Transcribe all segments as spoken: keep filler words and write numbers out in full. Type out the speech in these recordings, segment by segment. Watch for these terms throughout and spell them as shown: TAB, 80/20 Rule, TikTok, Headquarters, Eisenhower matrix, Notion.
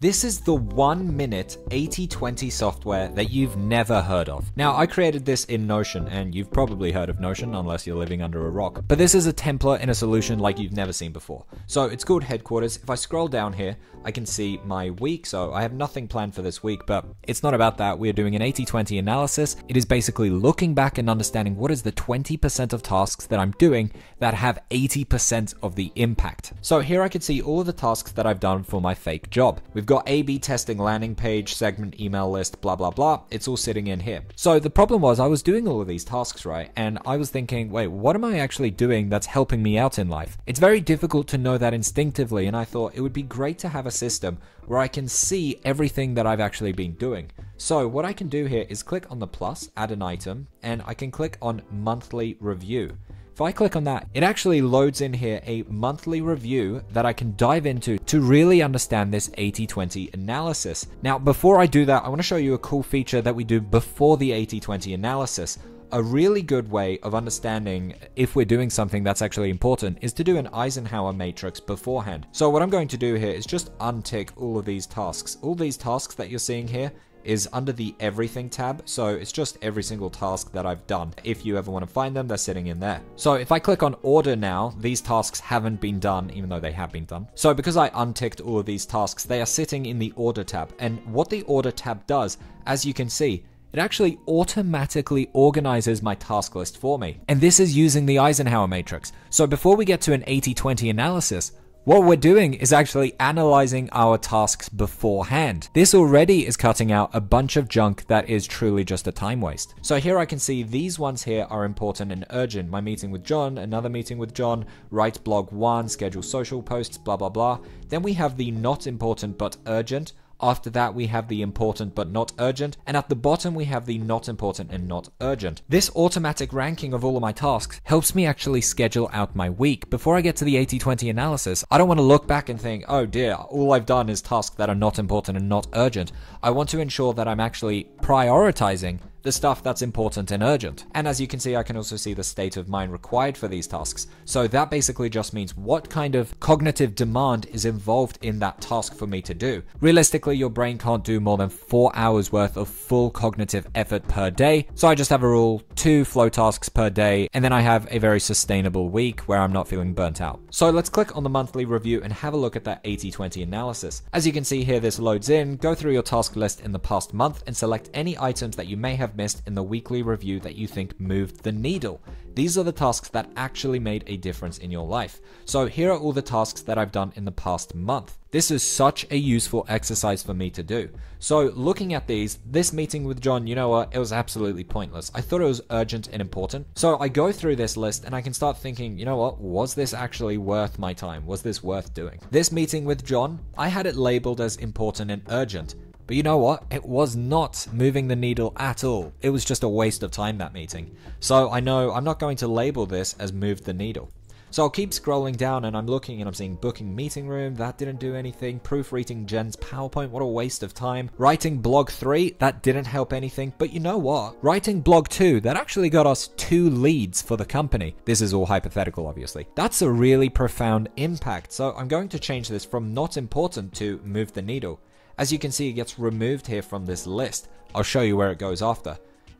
This is the one minute eighty twenty software that you've never heard of. Now, I created this in Notion, and you've probably heard of Notion unless you're living under a rock. But this is a template in a solution like you've never seen before. So it's called Headquarters. If I scroll down here, I can see my week. So I have nothing planned for this week, but it's not about that. We're doing an eighty twenty analysis. It is basically looking back and understanding what is the twenty percent of tasks that I'm doing that have eighty percent of the impact. So here I can see all of the tasks that I've done for my fake job. We've got A B testing, landing page, segment, email list, blah, blah, blah. It's all sitting in here. So the problem was I was doing all of these tasks, right? And I was thinking, wait, what am I actually doing that's helping me out in life? It's very difficult to know that instinctively. And I thought it would be great to have a system where I can see everything that I've actually been doing. So what I can do here is click on the plus, add an item, and I can click on monthly review. If I click on that, it actually loads in here a monthly review that I can dive into to really understand this eighty twenty analysis. Now, before I do that, I want to show you a cool feature that we do before the eighty twenty analysis. A really good way of understanding if we're doing something that's actually important is to do an Eisenhower matrix beforehand. So what I'm going to do here is just untick all of these tasks. All these tasks that you're seeing here is under the everything tab. So it's just every single task that I've done. If you ever want to find them, they're sitting in there. So if I click on order now, these tasks haven't been done, even though they have been done. So because I unticked all of these tasks, they are sitting in the order tab. And what the order tab does, as you can see, it actually automatically organizes my task list for me. And this is using the Eisenhower matrix. So before we get to an eighty twenty analysis, what we're doing is actually analyzing our tasks beforehand. This already is cutting out a bunch of junk that is truly just a time waste. So here I can see these ones here are important and urgent. My meeting with John, another meeting with John, write blog one, schedule social posts, blah, blah, blah. Then we have the not important but urgent. After that, we have the important but not urgent. And at the bottom, we have the not important and not urgent. This automatic ranking of all of my tasks helps me actually schedule out my week. Before I get to the eighty twenty analysis, I don't want to look back and think, oh dear, all I've done is tasks that are not important and not urgent. I want to ensure that I'm actually prioritizing the stuff that's important and urgent. And as you can see, I can also see the state of mind required for these tasks. So that basically just means what kind of cognitive demand is involved in that task for me to do. Realistically, your brain can't do more than four hours worth of full cognitive effort per day. So I just have a rule, two flow tasks per day, and then I have a very sustainable week where I'm not feeling burnt out. So let's click on the monthly review and have a look at that eighty twenty analysis. As you can see here, this loads in. Go through your task list in the past month and select any items that you may have missed in the weekly review that you think moved the needle. These are the tasks that actually made a difference in your life. So here are all the tasks that I've done in the past month. This is such a useful exercise for me to do. So looking at these, this meeting with John, you know what? It was absolutely pointless. I thought it was urgent and important. So I go through this list and I can start thinking, you know what? Was this actually worth my time? Was this worth doing? This meeting with John, I had it labeled as important and urgent. But you know what? It was not moving the needle at all. It was just a waste of time, that meeting. So I know I'm not going to label this as moved the needle. So I'll keep scrolling down and I'm looking and I'm seeing booking meeting room, that didn't do anything, proofreading Jen's PowerPoint, what a waste of time, writing blog three, that didn't help anything, but you know what, writing blog two, that actually got us two leads for the company. This is all hypothetical, obviously. That's a really profound impact. So I'm going to change this from not important to move the needle. As you can see, it gets removed here from this list. I'll show you where it goes after.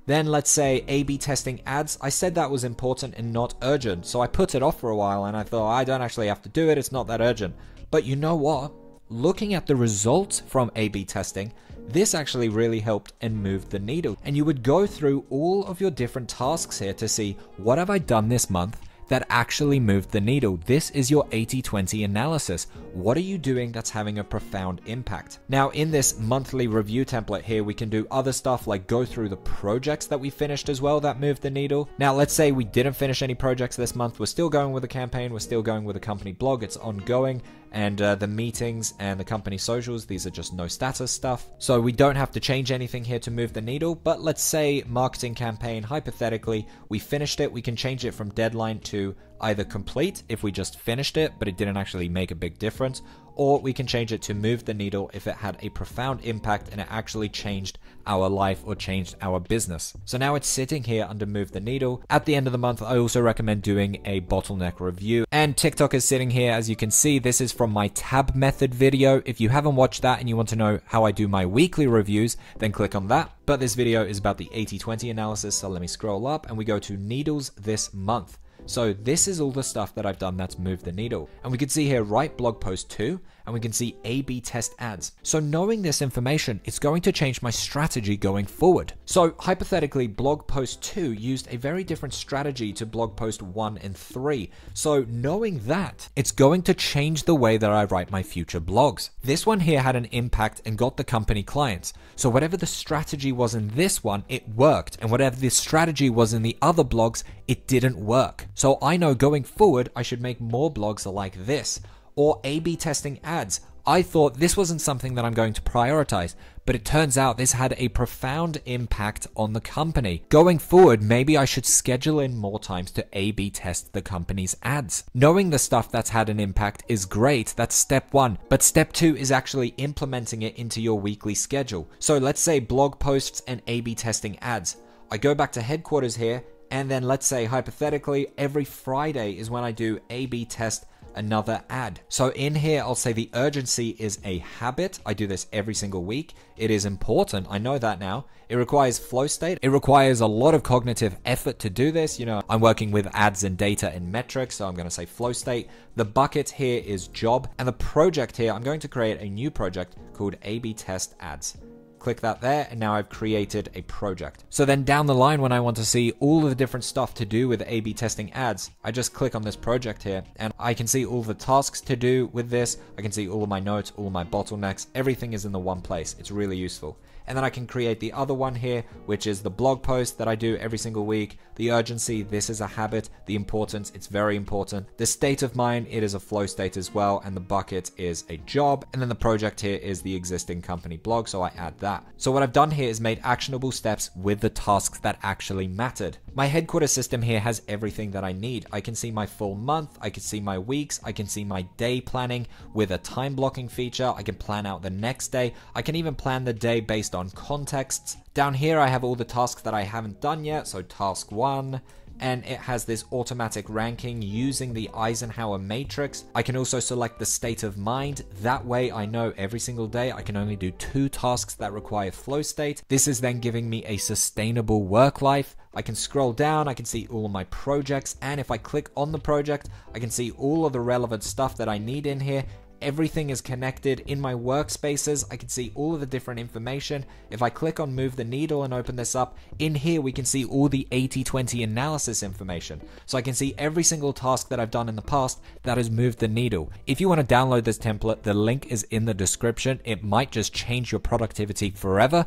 Then let's say A B testing ads. I said that was important and not urgent. So I put it off for a while and I thought, I don't actually have to do it. It's not that urgent. But you know what? Looking at the results from A B testing, this actually really helped and moved the needle. And you would go through all of your different tasks here to see what have I done this month that actually moved the needle. This is your eighty twenty analysis. What are you doing that's having a profound impact? Now, in this monthly review template here, we can do other stuff like go through the projects that we finished as well that moved the needle. Now, let's say we didn't finish any projects this month. We're still going with a campaign. We're still going with a company blog. It's ongoing. And uh, the meetings and the company socials, these are just no status stuff. So we don't have to change anything here to move the needle. But let's say marketing campaign, hypothetically, we finished it. We can change it from deadline to either complete if we just finished it, but it didn't actually make a big difference, or we can change it to move the needle if it had a profound impact and it actually changed our life or changed our business. So now it's sitting here under move the needle. At the end of the month, I also recommend doing a bottleneck review, and TikTok is sitting here. As you can see, this is from my tab method video. If you haven't watched that and you want to know how I do my weekly reviews, then click on that. But this video is about the eighty twenty analysis. So let me scroll up and we go to needles this month. So this is all the stuff that I've done that's moved the needle. And we can see here, write blog post two, and we can see A B test ads. So knowing this information, it's going to change my strategy going forward. So hypothetically, blog post two used a very different strategy to blog post one and three. So knowing that, it's going to change the way that I write my future blogs. This one here had an impact and got the company clients. So whatever the strategy was in this one, it worked. And whatever the strategy was in the other blogs, it didn't work. So I know going forward, I should make more blogs like this. Or A B testing ads. I thought this wasn't something that I'm going to prioritize, but it turns out this had a profound impact on the company. Going forward, maybe I should schedule in more times to A B test the company's ads. Knowing the stuff that's had an impact is great. That's step one. But step two is actually implementing it into your weekly schedule. So let's say blog posts and A B testing ads. I go back to Headquarters here, and then let's say hypothetically, every Friday is when I do A B test another ad. So in here, I'll say the urgency is a habit. I do this every single week. It is important. I know that now. It requires flow state. It requires a lot of cognitive effort to do this. You know, I'm working with ads and data and metrics, so I'm going to say flow state. The bucket here is job, and the project here, I'm going to create a new project called A B test ads. Click that there, and now I've created a project. So then down the line, when I want to see all of the different stuff to do with A B testing ads, I just click on this project here, and I can see all the tasks to do with this. I can see all of my notes, all of my bottlenecks, everything is in the one place. It's really useful. And then I can create the other one here, which is the blog post that I do every single week. The urgency, this is a habit. The importance, it's very important. The state of mind, it is a flow state as well. And the bucket is a job. And then the project here is the existing company blog, so I add that. So what I've done here is made actionable steps with the tasks that actually mattered. My Headquarters system here has everything that I need. I can see my full month, I can see my weeks, I can see my day planning with a time blocking feature. I can plan out the next day. I can even plan the day based on contexts. Down here, I have all the tasks that I haven't done yet. So task one, and it has this automatic ranking using the Eisenhower matrix. I can also select the state of mind. That way I know every single day I can only do two tasks that require flow state. This is then giving me a sustainable work life. I can scroll down, I can see all of my projects, and if I click on the project, I can see all of the relevant stuff that I need in here. Everything is connected in my workspaces. I can see all of the different information. If I click on move the needle and open this up, in here we can see all the eighty twenty analysis information. So I can see every single task that I've done in the past that has moved the needle. If you want to download this template, the link is in the description. It might just change your productivity forever.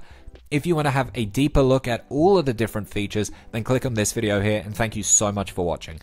If you want to have a deeper look at all of the different features, then click on this video here, and thank you so much for watching.